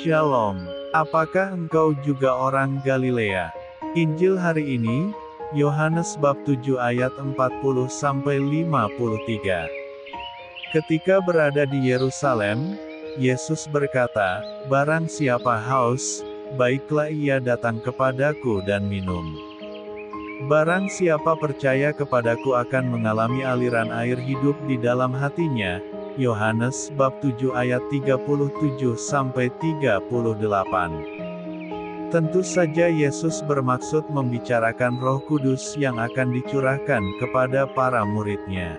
Shalom. Apakah engkau juga orang Galilea? Injil hari ini, Yohanes bab 7 ayat 40-53. Ketika berada di Yerusalem, Yesus berkata, "Barang siapa haus, baiklah ia datang kepadaku dan minum. Barang siapa percaya kepadaku akan mengalami aliran air hidup di dalam hatinya." Yohanes bab 7 ayat 37-38. Tentu saja Yesus bermaksud membicarakan Roh Kudus yang akan dicurahkan kepada para murid-Nya.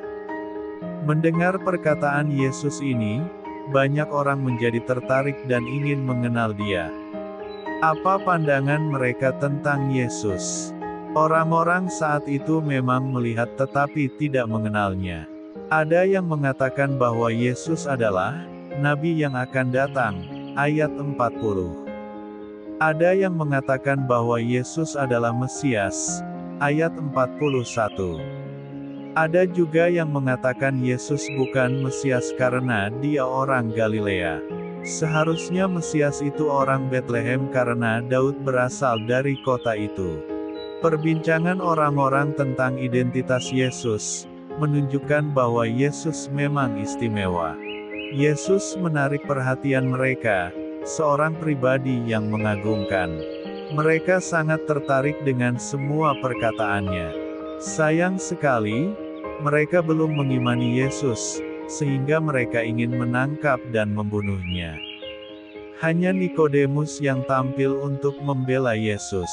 Mendengar perkataan Yesus ini, banyak orang menjadi tertarik dan ingin mengenal Dia. Apa pandangan mereka tentang Yesus? Orang-orang saat itu memang melihat tetapi tidak mengenalnya. Ada yang mengatakan bahwa Yesus adalah nabi yang akan datang, ayat 40. Ada yang mengatakan bahwa Yesus adalah Mesias, ayat 41. Ada juga yang mengatakan Yesus bukan Mesias karena dia orang Galilea. Seharusnya Mesias itu orang Betlehem karena Daud berasal dari kota itu. Perbincangan orang-orang tentang identitas Yesus menunjukkan bahwa Yesus memang istimewa. Yesus menarik perhatian mereka, seorang pribadi yang mengagumkan. Mereka sangat tertarik dengan semua perkataannya. Sayang sekali, mereka belum mengimani Yesus, sehingga mereka ingin menangkap dan membunuhnya. Hanya Nikodemus yang tampil untuk membela Yesus.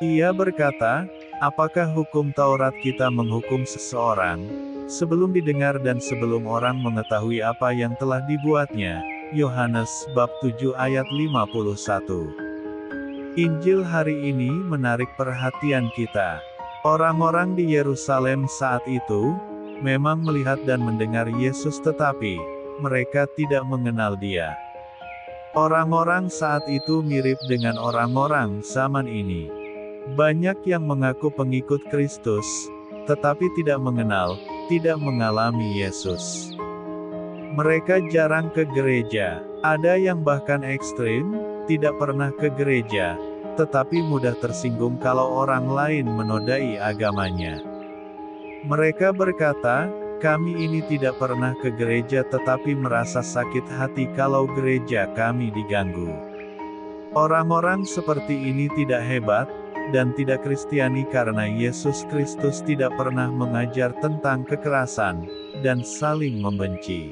Ia berkata, "Apakah hukum Taurat kita menghukum seseorang, sebelum didengar dan sebelum orang mengetahui apa yang telah dibuatnya?" Yohanes bab 7 ayat 51. Injil hari ini menarik perhatian kita. Orang-orang di Yerusalem saat itu memang melihat dan mendengar Yesus, tetapi mereka tidak mengenal Dia. Orang-orang saat itu mirip dengan orang-orang zaman ini. Banyak yang mengaku pengikut Kristus, tetapi tidak mengalami Yesus. Mereka jarang ke gereja. Ada yang bahkan ekstrim, tidak pernah ke gereja, tetapi mudah tersinggung kalau orang lain menodai agamanya. Mereka berkata, "Kami ini tidak pernah ke gereja tetapi merasa sakit hati kalau gereja kami diganggu." Orang-orang seperti ini tidak hebat, dan tidak Kristiani karena Yesus Kristus tidak pernah mengajar tentang kekerasan, dan saling membenci.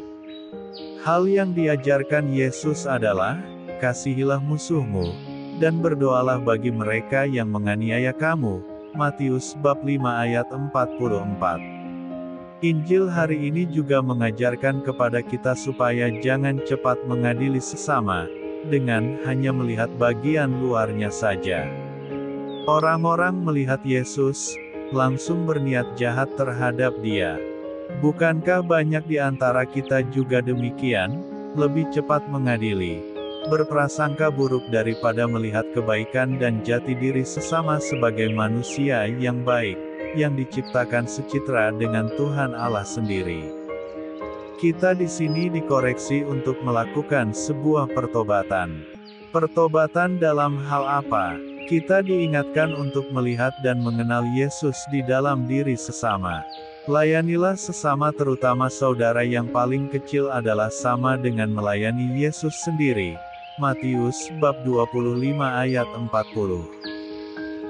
Hal yang diajarkan Yesus adalah, "Kasihilah musuhmu, dan berdoalah bagi mereka yang menganiaya kamu." Matius bab 5 ayat 44. Injil hari ini juga mengajarkan kepada kita supaya jangan cepat mengadili sesama, dengan hanya melihat bagian luarnya saja. Orang-orang melihat Yesus, langsung berniat jahat terhadap Dia. Bukankah banyak di antara kita juga demikian, lebih cepat mengadili, berprasangka buruk daripada melihat kebaikan dan jati diri sesama sebagai manusia yang baik, yang diciptakan secitra dengan Tuhan Allah sendiri. Kita di sini dikoreksi untuk melakukan sebuah pertobatan. Pertobatan dalam hal apa? Kita diingatkan untuk melihat dan mengenal Yesus di dalam diri sesama. Layanilah sesama, terutama saudara yang paling kecil adalah sama dengan melayani Yesus sendiri. Matius bab 25 ayat 40.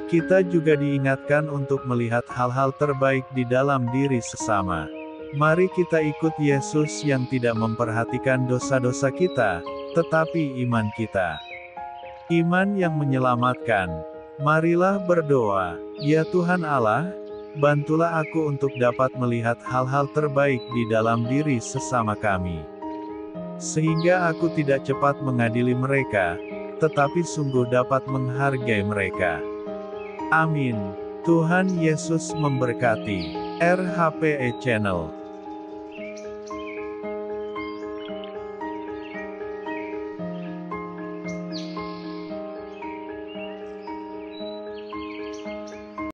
Kita juga diingatkan untuk melihat hal-hal terbaik di dalam diri sesama. Mari kita ikut Yesus yang tidak memperhatikan dosa-dosa kita, tetapi iman kita. Iman yang menyelamatkan. Marilah berdoa, "Ya Tuhan Allah, bantulah aku untuk dapat melihat hal-hal terbaik di dalam diri sesama kami, sehingga aku tidak cepat mengadili mereka, tetapi sungguh dapat menghargai mereka." Amin. Tuhan Yesus memberkati. RHPE Channel.